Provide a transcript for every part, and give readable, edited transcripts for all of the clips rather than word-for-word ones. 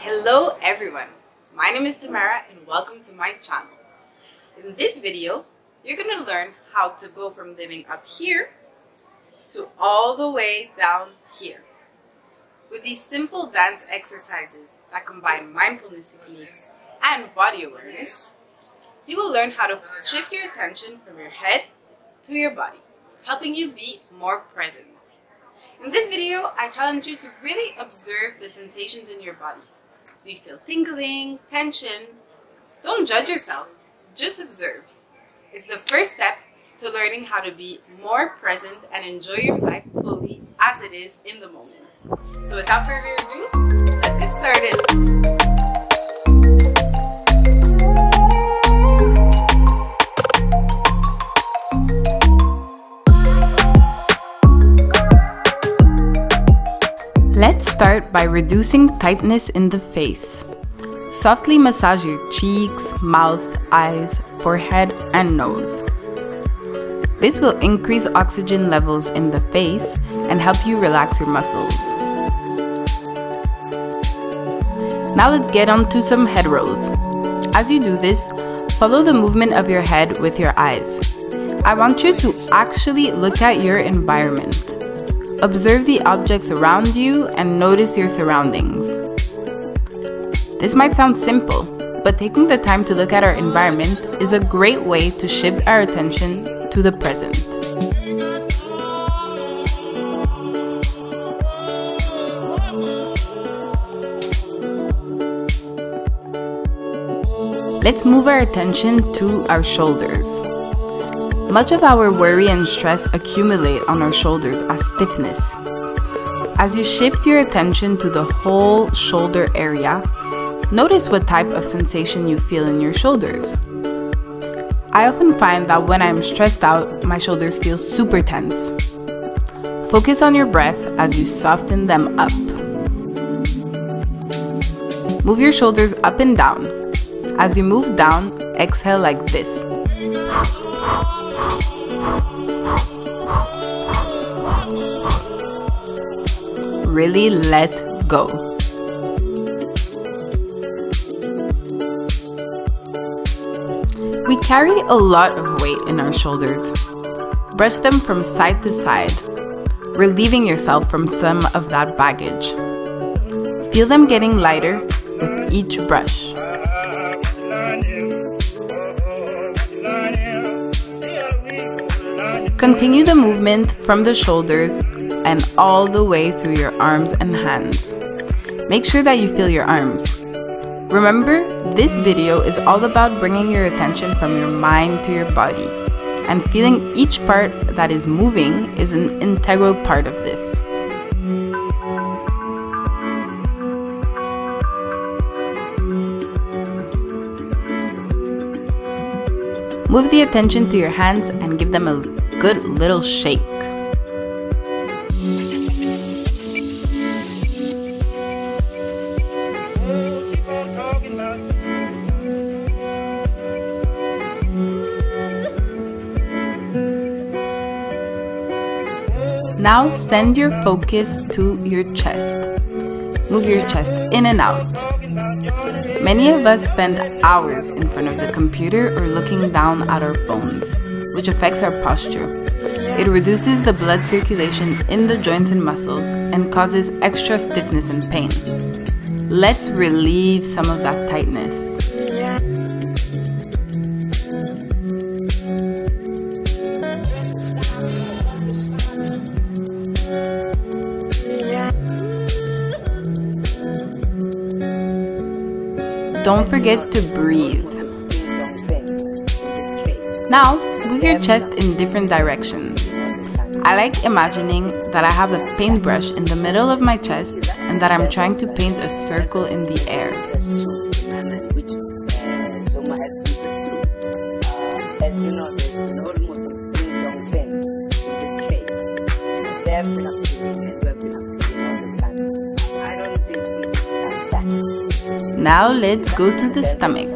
Hello everyone, my name is Tamara and welcome to my channel. In this video, you're going to learn how to go from living up here to all the way down here. With these simple dance exercises that combine mindfulness techniques and body awareness, you will learn how to shift your attention from your head to your body, helping you be more present. In this video, I challenge you to really observe the sensations in your body. Do you feel tingling, tension? Don't judge yourself, just observe. It's the first step to learning how to be more present and enjoy your life fully as it is in the moment. So without further ado, let's get started. Let's start by reducing tightness in the face. Softly massage your cheeks, mouth, eyes, forehead, and nose. This will increase oxygen levels in the face and help you relax your muscles. Now let's get on to some head rolls. As you do this, follow the movement of your head with your eyes. I want you to actually look at your environment. Observe the objects around you and notice your surroundings. This might sound simple, but taking the time to look at our environment is a great way to shift our attention to the present. Let's move our attention to our shoulders. Much of our worry and stress accumulate on our shoulders as stiffness. As you shift your attention to the whole shoulder area, notice what type of sensation you feel in your shoulders. I often find that when I'm stressed out, my shoulders feel super tense. Focus on your breath as you soften them up. Move your shoulders up and down. As you move down, exhale like this. Really let go. We carry a lot of weight in our shoulders. Brush them from side to side, relieving yourself from some of that baggage. Feel them getting lighter with each brush. Continue the movement from the shoulders and all the way through your arms and hands. Make sure that you feel your arms. Remember, this video is all about bringing your attention from your mind to your body, and feeling each part that is moving is an integral part of this. Move the attention to your hands and give them a good little shake. Now send your focus to your chest. Move your chest in and out. Many of us spend hours in front of the computer or looking down at our phones, which affects our posture. It reduces the blood circulation in the joints and muscles and causes extra stiffness and pain. Let's relieve some of that tightness. Don't forget to breathe. Now, move your chest in different directions. I like imagining that I have a paintbrush in the middle of my chest and that I'm trying to paint a circle in the air. Now let's go to the stomach.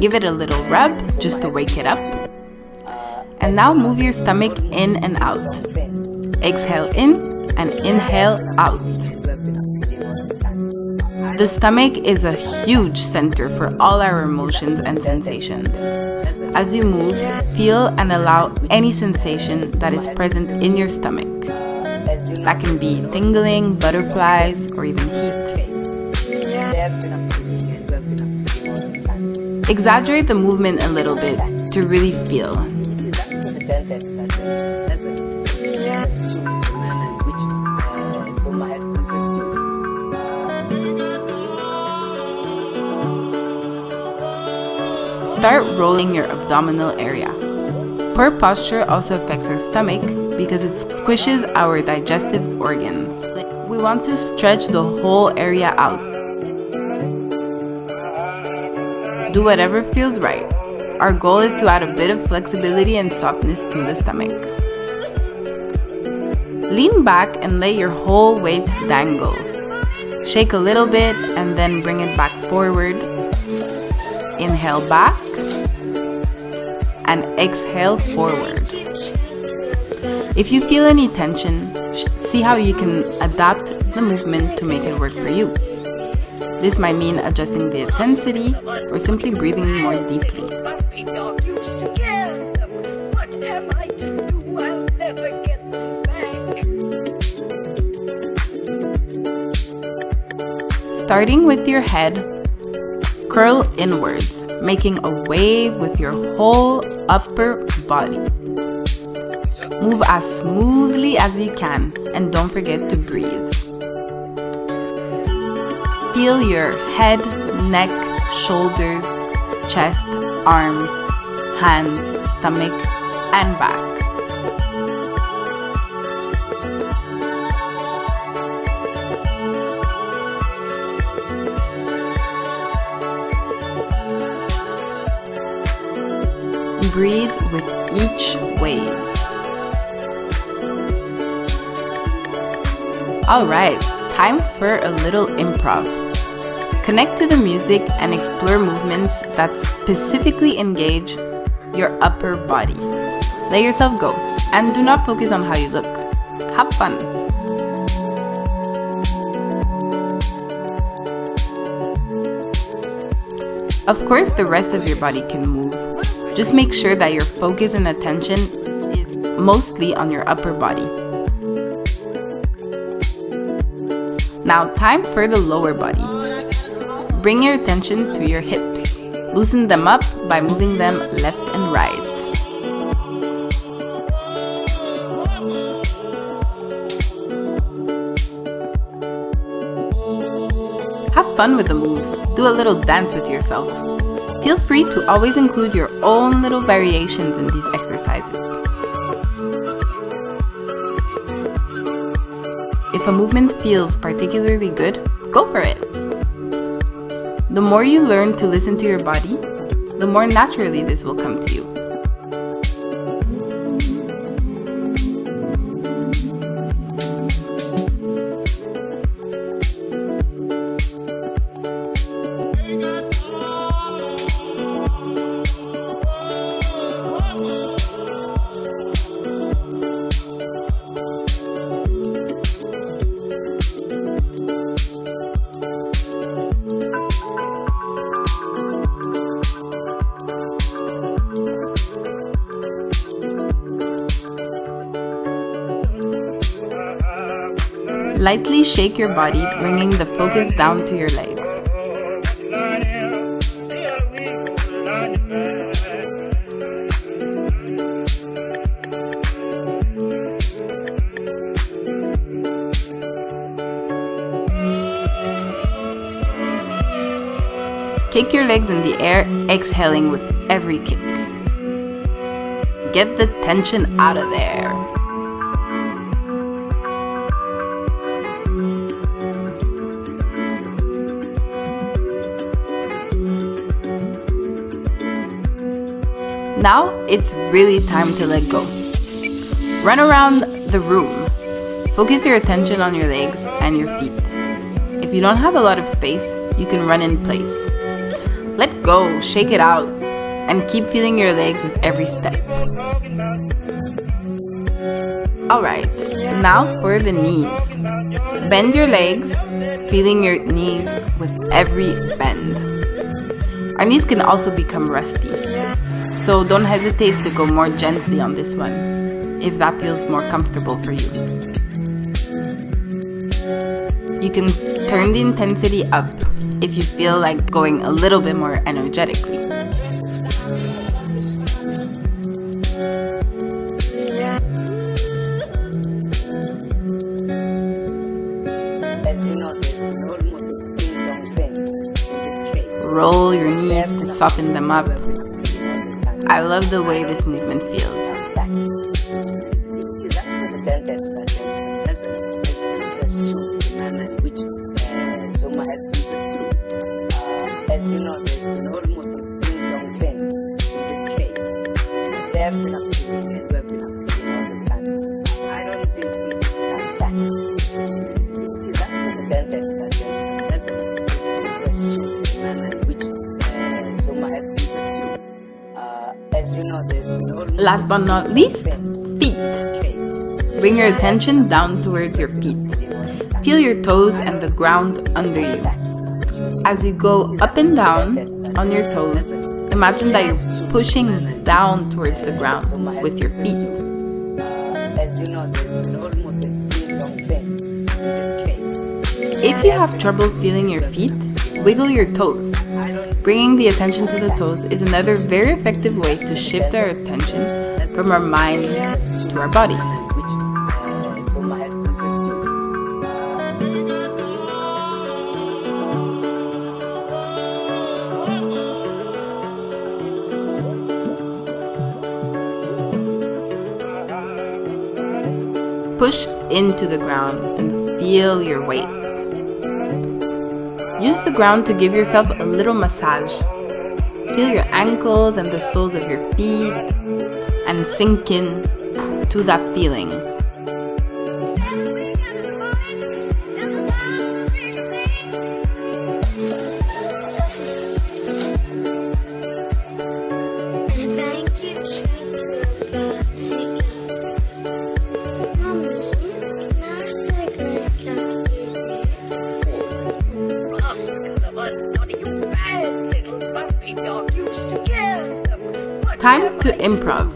Give it a little rub just to wake it up. And now move your stomach in and out. Exhale in and inhale out. The stomach is a huge center for all our emotions and sensations. As you move, feel and allow any sensation that is present in your stomach. That can be tingling, butterflies, or even heat. Exaggerate the movement a little bit to really feel. Start rolling your abdominal area. Poor posture also affects our stomach because it squishes our digestive organs. We want to stretch the whole area out. Do whatever feels right. Our goal is to add a bit of flexibility and softness to the stomach. Lean back and let your whole weight dangle. Shake a little bit and then bring it back forward. Inhale back and exhale forward. If you feel any tension, see how you can adapt the movement to make it work for you. This might mean adjusting the intensity or simply breathing more deeply. Starting with your head, curl inwards, making a wave with your whole upper body. Move as smoothly as you can and don't forget to breathe. Feel your head, neck, shoulders, chest, arms, hands, stomach, and back. Breathe with each wave. Alright, time for a little improv. Connect to the music and explore movements that specifically engage your upper body. Let yourself go and do not focus on how you look. Have fun! Of course, the rest of your body can move. Just make sure that your focus and attention is mostly on your upper body. Now time for the lower body. Bring your attention to your hips. Loosen them up by moving them left and right. Have fun with the moves. Do a little dance with yourself. Feel free to always include your own little variations in these exercises. If a movement feels particularly good, go for it! The more you learn to listen to your body, the more naturally this will come to you. Lightly shake your body, bringing the focus down to your legs. Kick your legs in the air, exhaling with every kick. Get the tension out of there. Now it's really time to let go. Run around the room. Focus your attention on your legs and your feet. If you don't have a lot of space, you can run in place. Let go, shake it out, and keep feeling your legs with every step. Alright, now for the knees. Bend your legs, feeling your knees with every bend. Our knees can also become rusty, so don't hesitate to go more gently on this one, if that feels more comfortable for you. You can turn the intensity up if you feel like going a little bit more energetically. Roll your knees to soften them up. I love the way this movement feels. Last but not least, feet. Bring your attention down towards your feet. Feel your toes and the ground under you. As you go up and down on your toes, imagine that you're pushing down towards the ground with your feet. If you have trouble feeling your feet, wiggle your toes. Bringing the attention to the toes is another very effective way to shift our attention from our minds to our bodies. Push into the ground and feel your weight. Use the ground to give yourself a little massage. Feel your ankles and the soles of your feet and sink in to that feeling. Time to improv.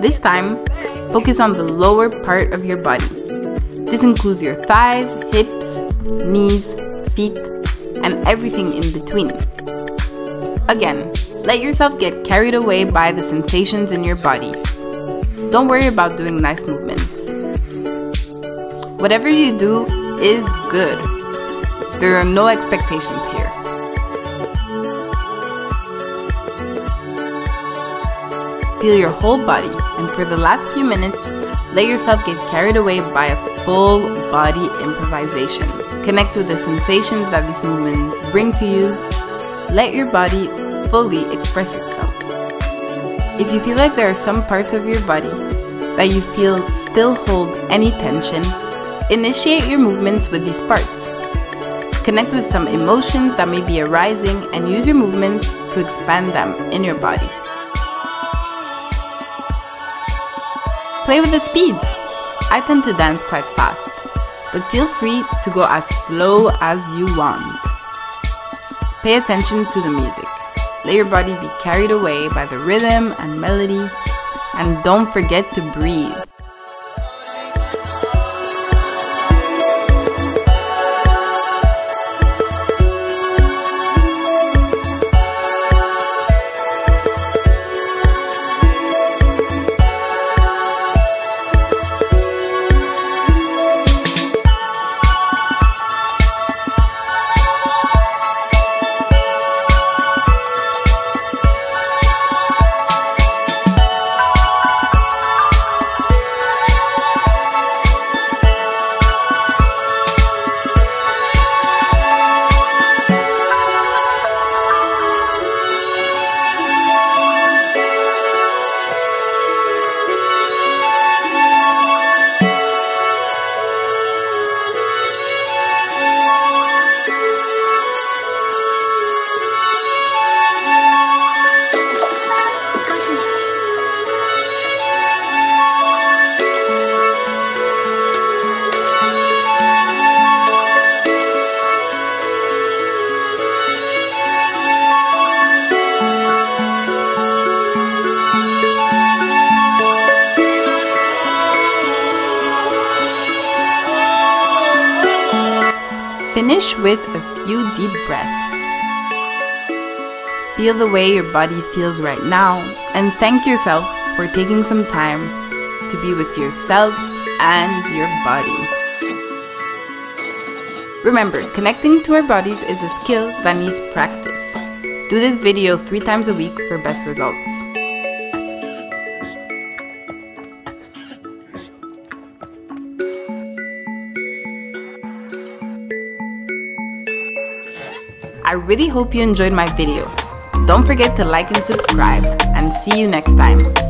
This time, focus on the lower part of your body. This includes your thighs, hips, knees, feet, and everything in between. Again, let yourself get carried away by the sensations in your body. Don't worry about doing nice movements. Whatever you do is good. There are no expectations here. Feel your whole body, and for the last few minutes, let yourself get carried away by a full body improvisation. Connect with the sensations that these movements bring to you. Let your body fully express itself. If you feel like there are some parts of your body that you feel still hold any tension, initiate your movements with these parts. Connect with some emotions that may be arising and use your movements to expand them in your body. Play with the speeds. I tend to dance quite fast, but feel free to go as slow as you want. Pay attention to the music. Let your body be carried away by the rhythm and melody, and don't forget to breathe. Finish with a few deep breaths. Feel the way your body feels right now and thank yourself for taking some time to be with yourself and your body. Remember, connecting to our bodies is a skill that needs practice. Do this video 3 times a week for best results. I really hope you enjoyed my video. Don't forget to like and subscribe, and see you next time.